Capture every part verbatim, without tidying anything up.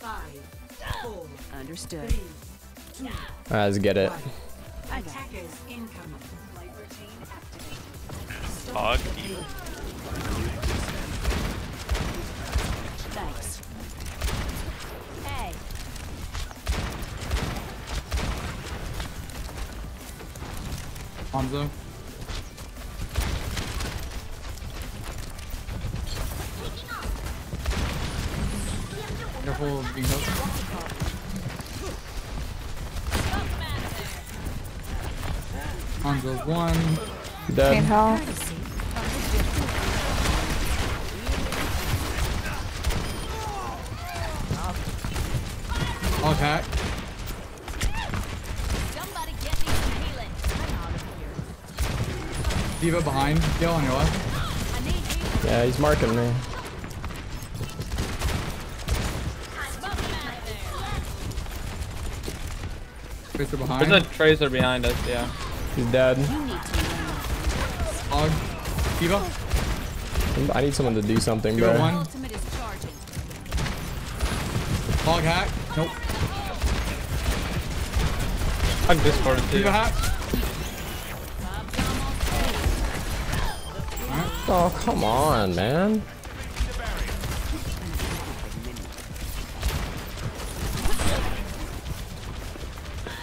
Five, four, understood. Three, two, all right, let's get it. Attackers incoming. Hog. Thanks. Hey. Hanzo. Careful being hooked. Hanzo's one. Dead. Can't I'll attack. Somebody get me healing. D.Va behind. Gale on your left. Yeah, he's marking me. Tracer behind. There's a Tracer behind us, yeah. He's dead. Hog. D.Va? I need someone to do something, bro. Hog hack. Nope. I'm discarded too. Hack. Oh, come on, man.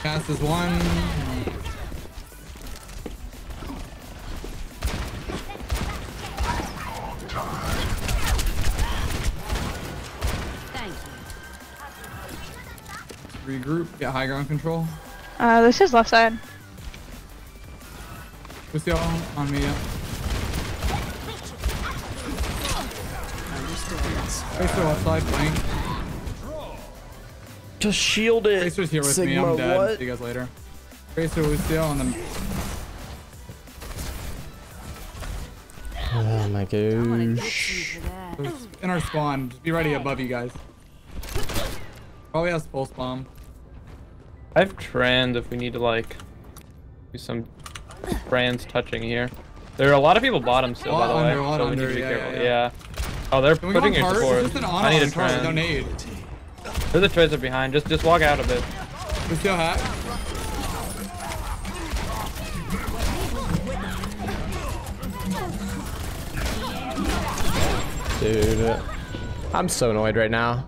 Cast is one. Regroup, get high ground control. Uh, this is left side. Who's y'all on me? Tracer left side, flank. Just shield it. Tracer's here with Sigma, me. I'm dead. What? See you guys later. Tracer, Lucio on the. Oh my gosh. In our spawn, just be ready above you guys. Probably has pulse bomb. I have trans if we need to like do some trans touching here. There are a lot of people bottom still, by the way. Under, so we need to be yeah, careful. Yeah, yeah. yeah. Oh, they're Can putting your support. I need a trans. No need. There's a Tracer behind. Just just walk out a bit. We still hack. Dude, I'm so annoyed right now.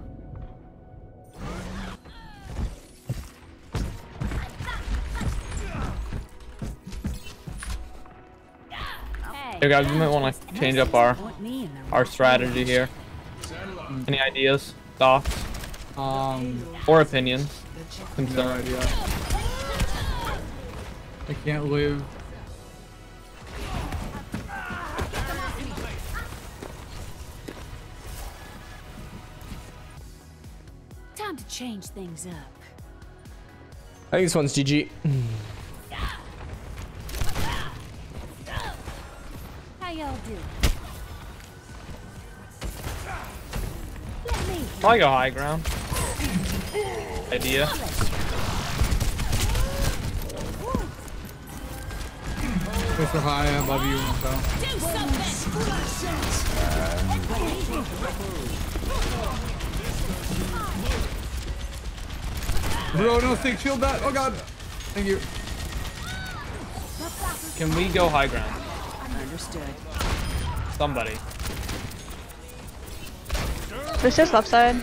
Hey guys, we might want to change up our our strategy here. Any ideas, thoughts, um, or opinions? No idea. I can't live. Time to change things up. I think this one's G G. Probably go high ground. Idea. Mister High, I love you. So. Bro, no stick, shield that. Oh god. Thank you. Can we go high ground? Understood. Somebody. This is left side.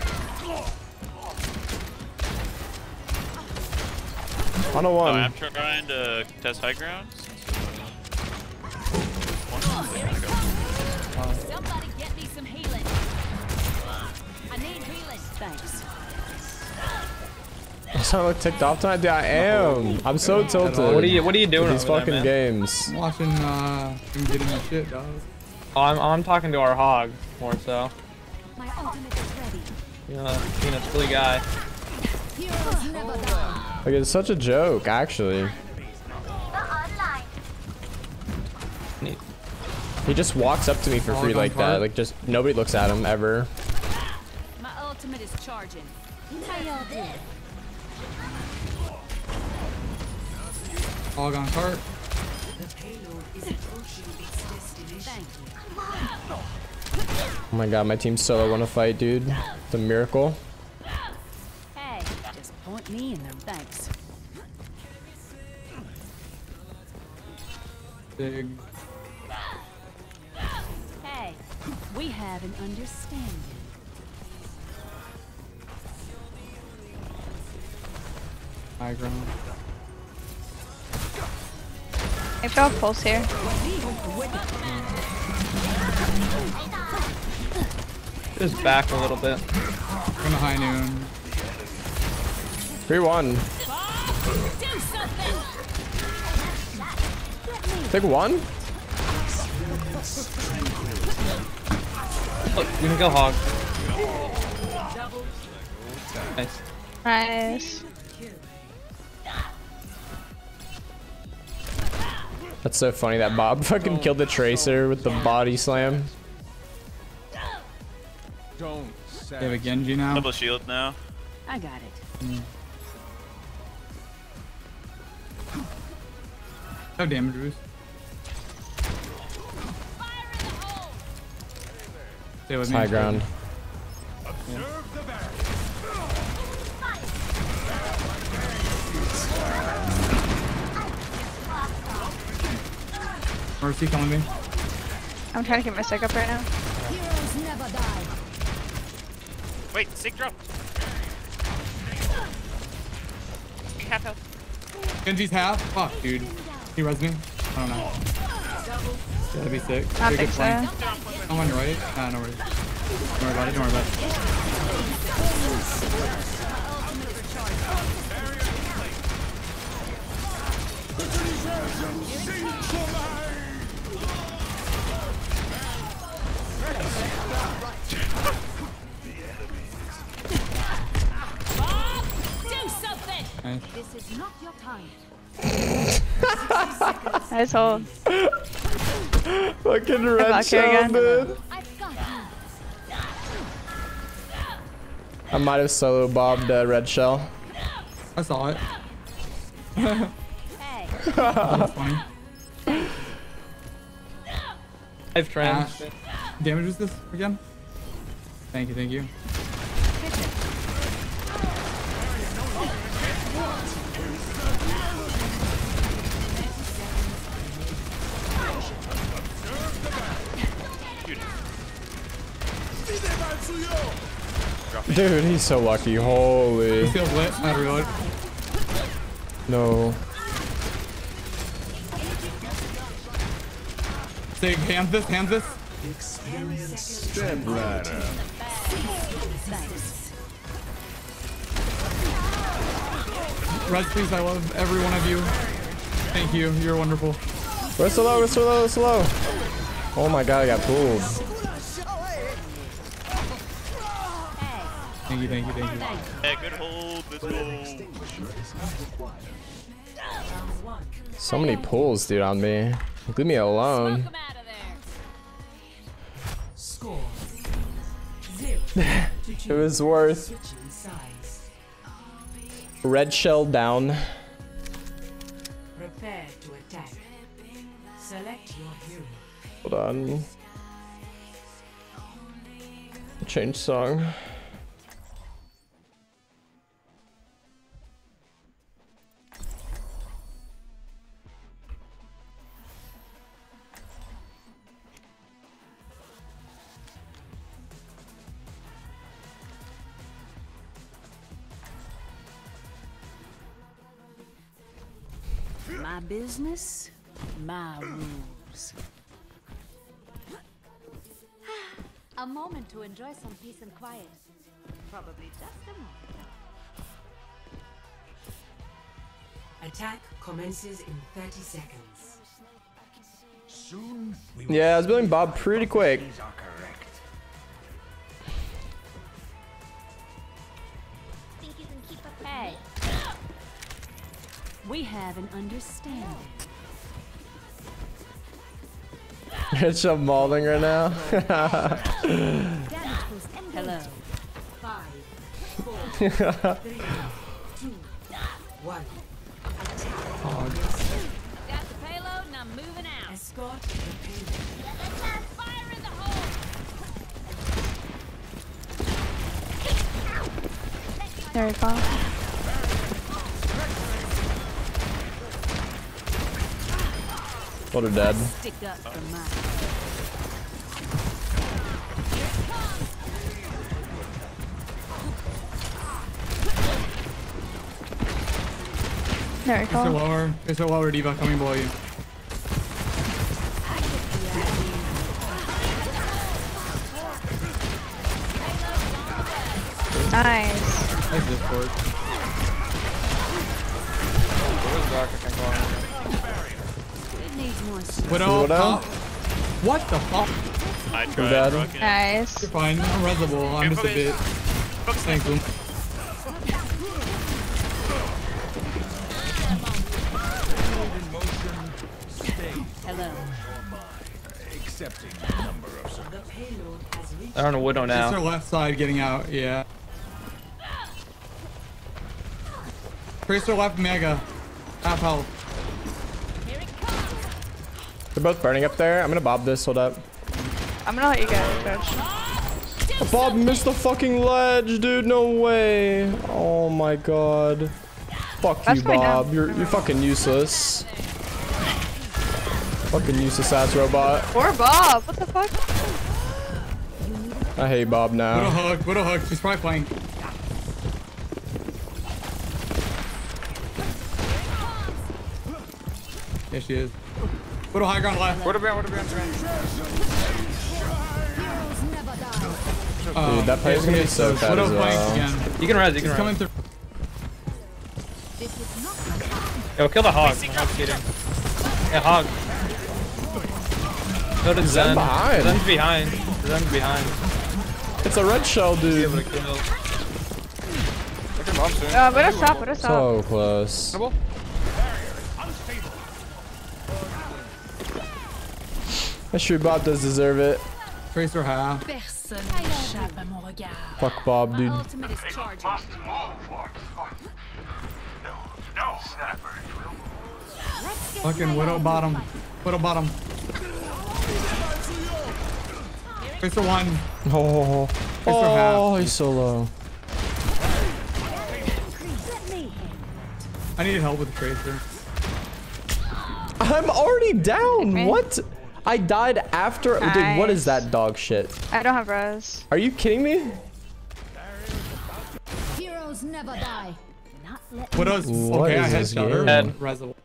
One on one. Oh, I'm trying to test high ground. Somebody get me some healing. I need healing. Thanks. I sound like ticked off tonight. Yeah, I am. I'm so tilted. What are you? What are you doing? These over fucking there, man? Games. I'm watching. Uh, I'm getting my shit, dog. Oh, I'm. I'm talking to our hog more so. My ultimate is ready. Yeah, being a silly guy. Like it's such a joke, actually. He just walks up to me for free like that. Like just nobody looks at him ever. My ultimate is charging. How y'all did? All gone cart. The payload is approaching its destination. Oh my god, my team solo want to fight, dude. It's a miracle. Point me in them, thanks. Big. Hey, we have an understanding. High ground. I draw a pulse here. Just back a little bit. Going to high noon. three one. Take one? Look, we can go hog. Nice. Nice. That's so funny that Bob fucking killed the Tracer with the body slam. Don't say. They have a Genji now. Double shield now. I got it. Mm. No damage, Ruth. Stay with me. High ground. Yeah. Mercy coming in. I'm trying to get my psych up right now. Heroes never die. Wait, sick drop. Half health. Genji's half? Fuck, oh, dude. He res me? I don't know. That'd be sick. I think so. I'm on your right. Nah, no worries. Don't worry about it, don't worry about it. Bob, do something! Nice. This is not your time. Nice hold. Fucking red shell, dude. I might have solo bobbed uh, red shell. I saw it. I've tried. Damage was this again? Thank you, thank you. Dude, he's so lucky. Holy. He feels lit. Not reload. No. Say, hand this, hand this. Experience step ladder. Red, please. I love every one of you. Thank you. You're wonderful. We're so low. We're so low. We're so low. Oh my god, I got pulled. Thank you, thank you, thank you. Hey, good hold, let's go. So many pulls, dude, on me. Leave me alone. It was worth. Red shell down. Prepare to attack. Select your hero. Hold on. Change song. My business, my rules. A moment to enjoy some peace and quiet. Probably just a moment. Attack commences in thirty seconds. Soon we will. Yeah, I was building Bob pretty quick. We have an understanding. It's so mauling right now. Hello. Five, four, three, two, one. Hog. Got the payload and I'm moving out. Escort the payload. Fire in the hole. There we go. What a dad. There we go. There's a lower. There's a lower D.Va coming below you. Nice. Nice Discord. Widow. Widow. What the fuck? I tried. Nice. You're fine. I'm reasonable. I missed a bit. Thank you. Hello. I don't know Widow now. It's her left side getting out. Yeah. Tracer left mega. Half health. Here it comes. They're both burning up there. I'm gonna bob this. Hold up. I'm gonna let you go, Coach. Bob missed the fucking ledge, dude. No way. Oh my god. Fuck you, Bob. You're you're fucking useless. Fucking useless ass robot. Poor Bob. What the fuck? I hate Bob now. Widowhog. Widowhog. She's probably playing. Yeah, she is. Widow high ground left. Widow ground, Widow ground, ground. Dude, that play is gonna be so bad as well. Again. You can res, you can res. Yo, kill the hog. Yeah, hog. Go to Zen. Zen behind. Zen's behind. Zen's behind. It's a red shell, dude. Uh, Widow's top, Widow's top. So close. I'm sure Bob does deserve it. Tracer half. Fuck Bob, dude. Fucking Widow bottom. Widow bottom. Tracer one. Oh, Tracer oh half. He's so low. I need help with Tracer. I'm already down. What? I died after. Nice. Dude, what is that dog shit? I don't have res. Are you kidding me? Heroes never die. Not what else? Okay, I headshot her. Head. No.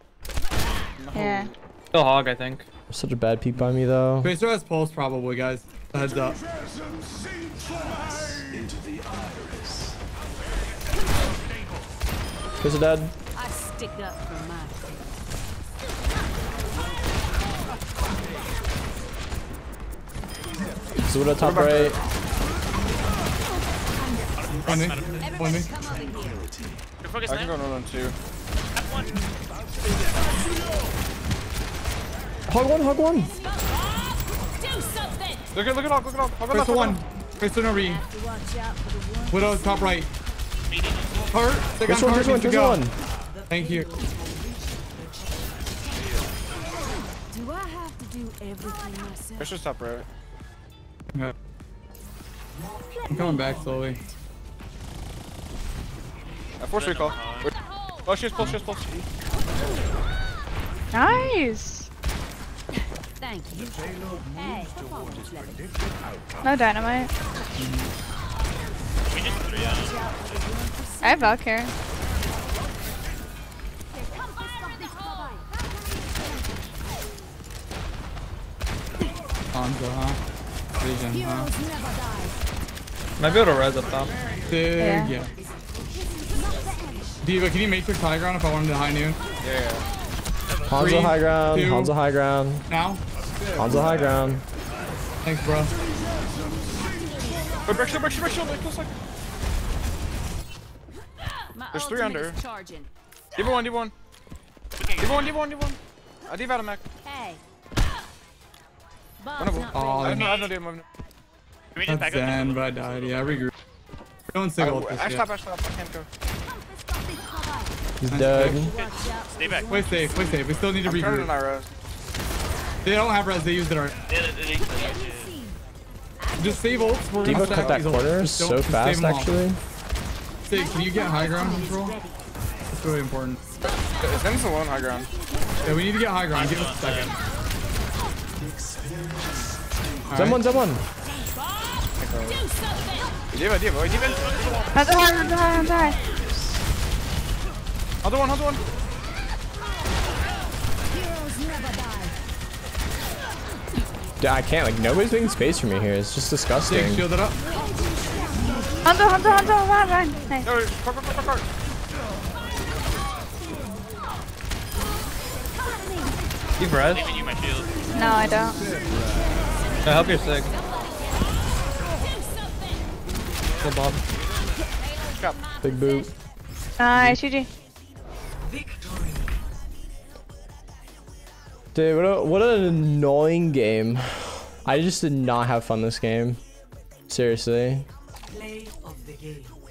Yeah. Still hog, I think. Such a bad peep by me though. Tracer has pulse probably, guys. Heads up. Tracer dead. I stick up for mine. So what a top right. On me. On me. I can go on one too. Hog one, hog one. Look at, look at hog, look at hog. Hog left one. Face on re. Widow top right. Hurt. Second one, first one, to go. One. Thank you. Do I have to do everything myself? Face just top right. Yeah. I'm coming back slowly. I force recall. Oh, she's pulse, she's pulse. Nice! Thank you. Hey. No dynamite. I have Valkyrie. Hanzo, huh? Vision, huh? Might be able to res up top. Dude, yeah. yeah. D.Va, can you make your high ground if I want him to high noon? Yeah. yeah. Hanzo Three, high ground. Two, Hanzo high ground. Now? Hanzo high ground. Thanks, bro. Wait, break shield, break shield, break shield. Wait, close second. There's three under. D.Va one, D.Va one. D.Va one, D.Va one, D.Va one. I D.Va out of mech. Hey. One of them. Oh, I have no, I have no damage. That's Zen, but I died. Yeah, I regroup. Don't single with this yet. Ash top, ash top. I can't go. He's dead. Stay back. Wait safe, wait safe. We still need to regroup. I'm turning our res. They don't have res, they used it already. Just save ults. We're D.Va cut that corner so fast, actually. Save, can you get high ground control? That's really important. Zen's the one high ground. Yeah, we need to get high ground. Give us a second. Right. Someone, someone! D.Va, D.Va, D.Va! Another one, another one, another one! Other one, other one! I can't, like, nobody's making space for me here. It's just disgusting. Six, shield it up. Hanzo, Hanzo, Hanzo, run, run. Nice. No, park, park, park, park. Do you have res? No, I don't. I help your sick. Kill Bob. Stop. Big boot. Nice, G G. Dude, what, a, what an annoying game. I just did not have fun this game. Seriously. Play of the game.